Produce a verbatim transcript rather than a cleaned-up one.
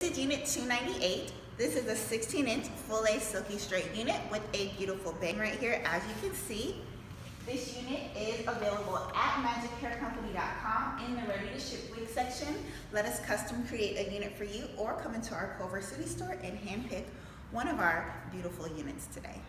This is Unit two ninety-eight. This is a sixteen inch full-lace silky straight unit with a beautiful bang right here, as you can see. This unit is available at magic hair company dot com in the ready-to-ship wig section. Let us custom create a unit for you, or come into our Culver City store and handpick one of our beautiful units today.